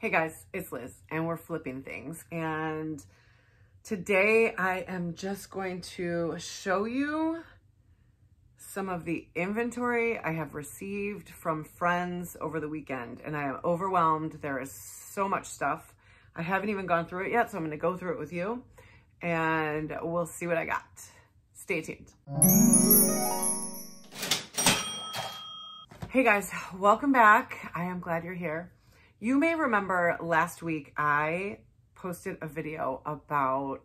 Hey guys, it's Liz and we're flipping things, and today I am just going to show you some of the inventory I have received from friends over the weekend, and I am overwhelmed. There is so much stuff. I haven't even gone through it yet, so I'm going to go through it with you and we'll see what I got. Stay tuned. Hey guys, welcome back. I am glad you're here. You may remember last week I posted a video about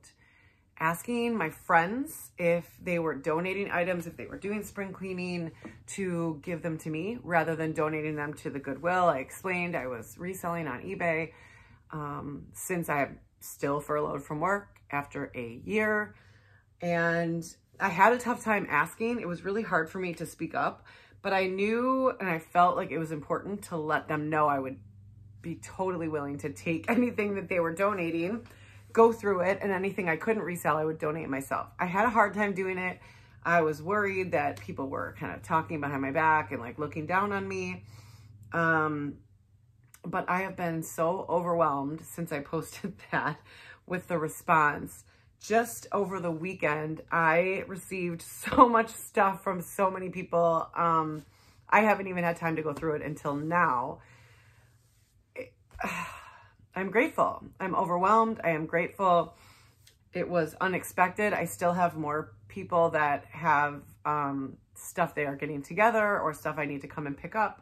asking my friends if they were donating items, if they were doing spring cleaning, to give them to me rather than donating them to the Goodwill. I explained I was reselling on eBay since I'm still furloughed from work after a year. And I had a tough time asking. It was really hard for me to speak up, but I knew and I felt like it was important to let them know I would be totally willing to take anything that they were donating, go through it, and anything I couldn't resell, I would donate myself. I had a hard time doing it. I was worried that people were kind of talking behind my back and like looking down on me. But I have been so overwhelmed since I posted that with the response. Just over the weekend, I received so much stuff from so many people. I haven't even had time to go through it until now. I'm grateful. I'm overwhelmed. I am grateful. It was unexpected. I still have more people that have stuff they are getting together or stuff I need to come and pick up.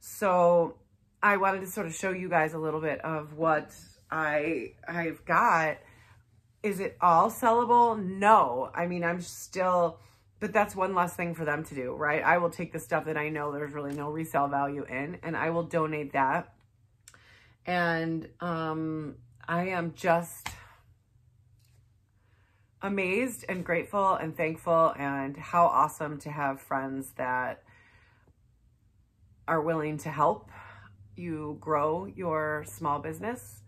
So I wanted to sort of show you guys a little bit of what I've got. Is it all sellable? No. I mean, I'm still, but that's one less thing for them to do, right? I will take the stuff that I know there's really no resale value in, and I will donate that. And I am just amazed and grateful and thankful, and how awesome to have friends that are willing to help you grow your small business.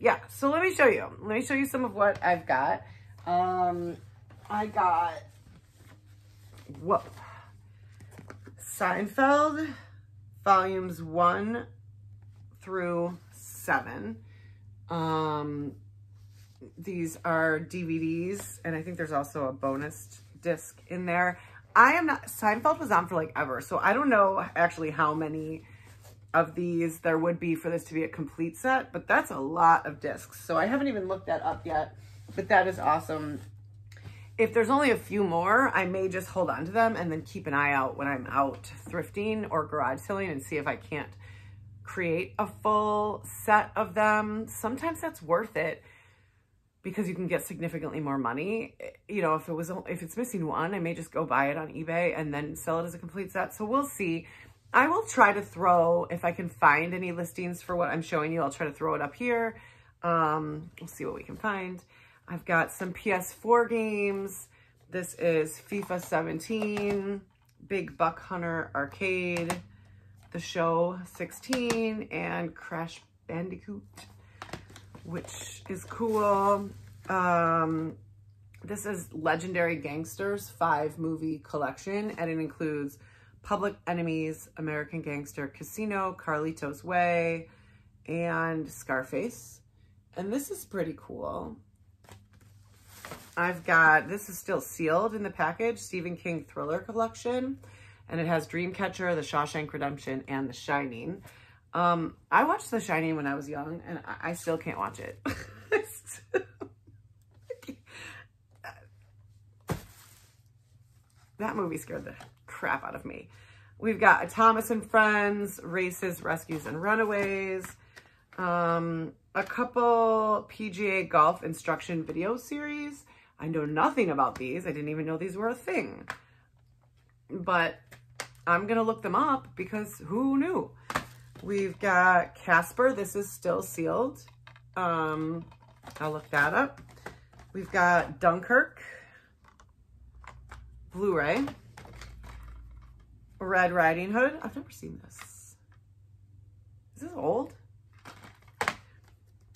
Yeah, so let me show you. Let me show you some of what I've got. I got, whoop, Seinfeld, volumes 1 through 7. These are DVDs, and I think there's also a bonus disc in there. I am not, Seinfeld was on for like ever, so I don't know actually how many of these there would be for this to be a complete set, but that's a lot of discs. So I haven't even looked that up yet, but that is awesome. If there's only a few more, I may just hold on to them and then keep an eye out when I'm out thrifting or garage selling and see if I can't create a full set of them. Sometimes that's worth it because you can get significantly more money. You know, if it's missing one, I may just go buy it on eBay and then sell it as a complete set. So we'll see. I will try to throw, if I can find any listings for what I'm showing you, I'll try to throw it up here. We'll see what we can find. I've got some PS4 games. This is FIFA 17, Big Buck Hunter Arcade, The Show 16, and Crash Bandicoot, which is cool. This is Legendary Gangsters 5-movie collection, and it includes Public Enemies, American Gangster, Casino, Carlito's Way, and Scarface. And this is pretty cool. I've got, this is still sealed in the package, Stephen King Thriller Collection. And it has Dreamcatcher, The Shawshank Redemption, and The Shining. I watched The Shining when I was young, and I still can't watch it. That movie scared the crap out of me. We've got a Thomas and Friends, Races, Rescues, and Runaways. A couple PGA golf instruction video series. I know nothing about these. I didn't even know these were a thing. But I'm going to look them up because who knew? We've got Casper. This is still sealed. I'll look that up. We've got Dunkirk Blu-ray. Red Riding Hood. I've never seen this. Is this old?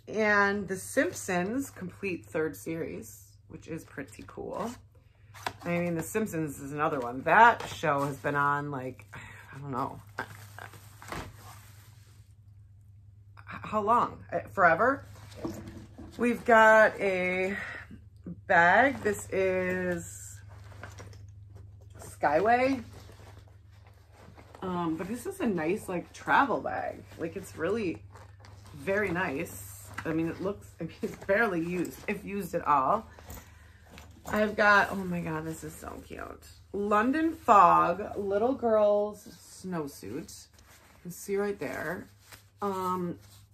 And The Simpsons complete 3rd series, which is pretty cool. I mean, The Simpsons is another one. That show has been on, like, I don't know. how long? Forever. We've got a bag. This is Skyway. But this is a nice, like, travel bag. Like, it's really very nice. I mean, it looks, I mean, it's barely used, if used at all. I've got, oh my God, this is so cute. London Fog, little girl's snowsuit. You can see right there.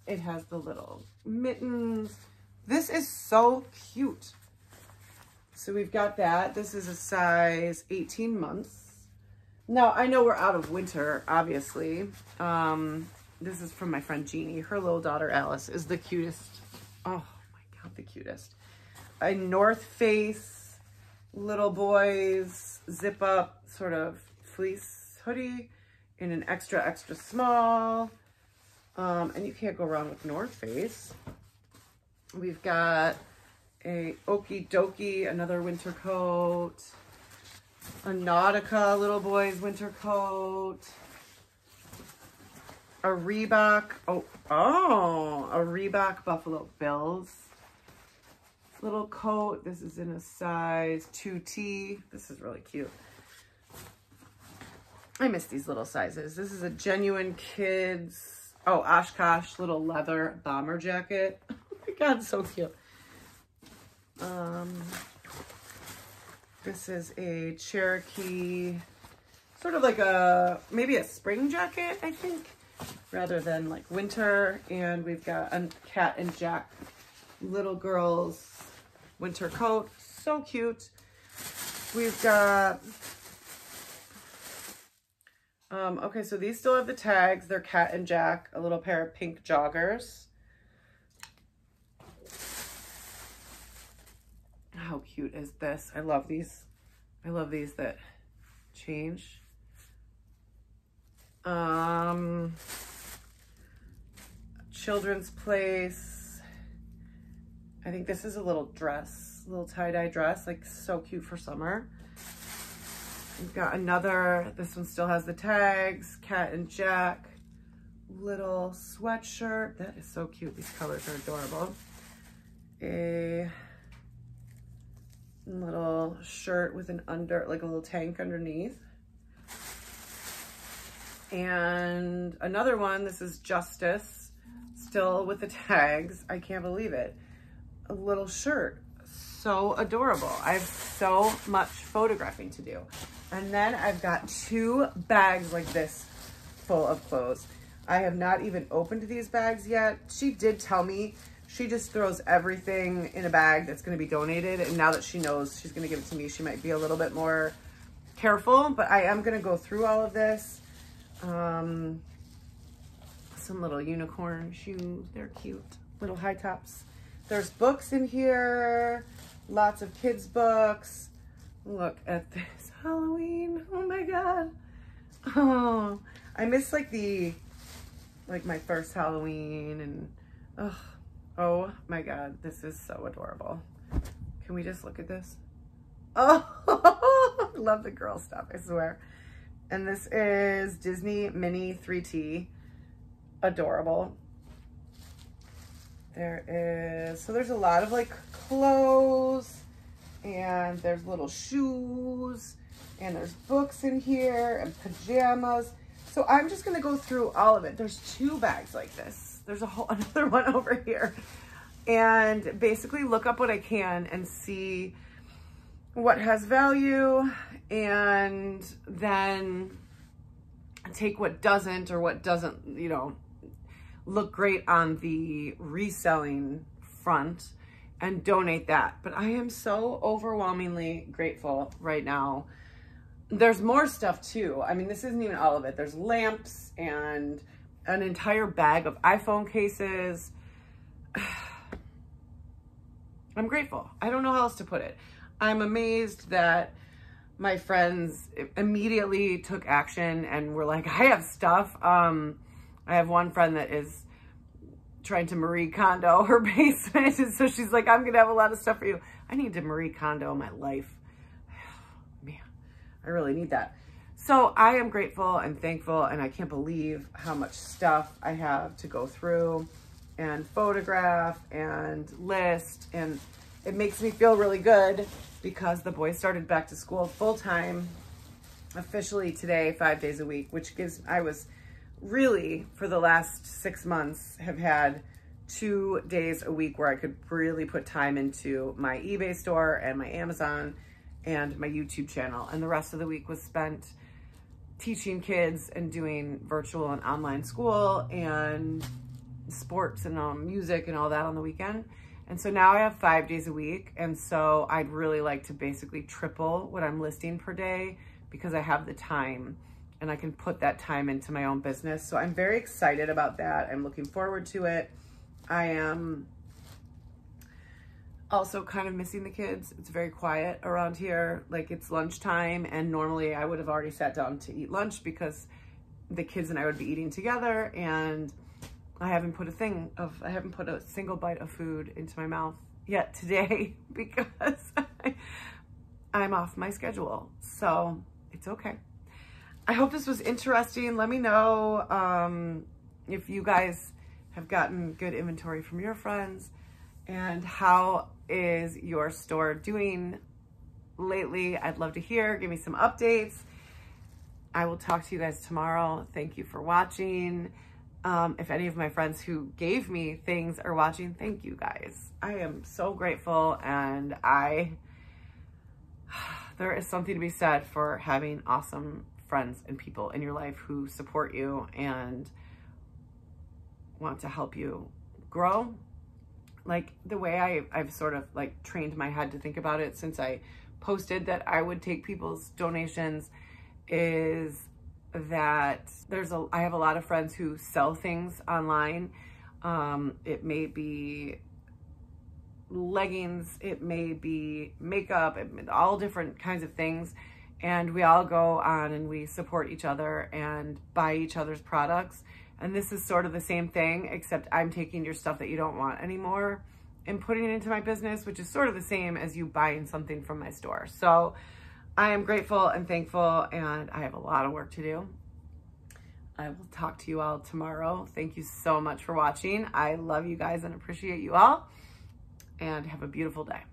It has the little mittens. This is so cute. So we've got that. This is a size 18 months. Now, I know we're out of winter, obviously. This is from my friend Jeannie. Her little daughter, Alice, is the cutest. Oh my God, the cutest. A North Face, little boys, zip up sort of fleece hoodie in an extra, extra small. And you can't go wrong with North Face. We've got a Okie Dokie, another winter coat. A Nautica, little boy's winter coat. A Reebok, a Reebok Buffalo Bills little coat. This is in a size 2T. This is really cute. I miss these little sizes. This is a genuine kids, Oshkosh little leather bomber jacket. Oh my God, so cute. This is a Cherokee, sort of like a, maybe a spring jacket, I think, rather than like winter. And we've got a Cat and Jack little girl's winter coat. So cute. We've got, okay, so these still have the tags. They're Cat and Jack, a little pair of pink joggers. How cute is this? I love these. I love these that change. Children's Place. I think this is a little dress, little tie-dye dress, like so cute for summer. We've got another, this one still has the tags, Cat and Jack, little sweatshirt. That is so cute. These colors are adorable. A little shirt with an under, like a little tank underneath. And another one, this is Justice, still with the tags. I can't believe it. A little shirt, so adorable. I have so much photographing to do. And then I've got two bags like this full of clothes. I have not even opened these bags yet. She did tell me she just throws everything in a bag that's going to be donated. And now that she knows she's going to give it to me, she might be a little bit more careful. But I am going to go through all of this. Some little unicorn shoes. They're cute. Little high tops. There's books in here. Lots of kids' books. Look at this. Halloween. Oh, my God. Oh, I miss, like, the, like, my first Halloween. And, ugh. Oh my God, this is so adorable. Can we just look at this? Oh, love the girl stuff, I swear. And this is Disney Mini 3T. Adorable. There is, so there's a lot of like clothes and there's little shoes and there's books in here and pajamas. So I'm just gonna go through all of it. There's two bags like this. There's a whole another one over here, and basically look up what I can and see what has value and then take what doesn't or what doesn't, you know, look great on the reselling front and donate that. But I am so overwhelmingly grateful right now. There's more stuff too. I mean, this isn't even all of it. There's lamps and an entire bag of iPhone cases. I'm grateful. I don't know how else to put it. I'm amazed that my friends immediately took action and were like, I have stuff. I have one friend that is trying to Marie Kondo her basement. And so she's like, I'm going to have a lot of stuff for you. I need to Marie Kondo my life. Man, I really need that. So I am grateful and thankful, and I can't believe how much stuff I have to go through and photograph and list. And it makes me feel really good because the boys started back to school full-time officially today, 5 days a week, which gives, I was really, for the last 6 months, have had 2 days a week where I could really put time into my eBay store and my Amazon and my YouTube channel. And the rest of the week was spent teaching kids and doing virtual and online school and sports and music and all that on the weekend. And so now I have 5 days a week. And so I'd really like to basically triple what I'm listing per day because I have the time and I can put that time into my own business. So I'm very excited about that. I'm looking forward to it. I am also kind of missing the kids. It's very quiet around here. Like, it's lunchtime and normally I would have already sat down to eat lunch because the kids and I would be eating together, and I haven't put a single bite of food into my mouth yet today because I'm off my schedule. So it's okay. I hope this was interesting. Let me know if you guys have gotten good inventory from your friends, and how is your store doing lately? I'd love to hear. Give me some updates. I will talk to you guys tomorrow. Thank you for watching. If any of my friends who gave me things are watching, thank you guys. I am so grateful, and there is something to be said for having awesome friends and people in your life who support you and want to help you grow. Like, the way I've sort of like trained my head to think about it since I posted that I would take people's donations is that I have a lot of friends who sell things online. It may be leggings, it may be makeup, all different kinds of things. And we all go on and we support each other and buy each other's products. And this is sort of the same thing, except I'm taking your stuff that you don't want anymore and putting it into my business, which is sort of the same as you buying something from my store. So I am grateful and thankful, and I have a lot of work to do. I will talk to you all tomorrow. Thank you so much for watching. I love you guys and appreciate you all, and have a beautiful day.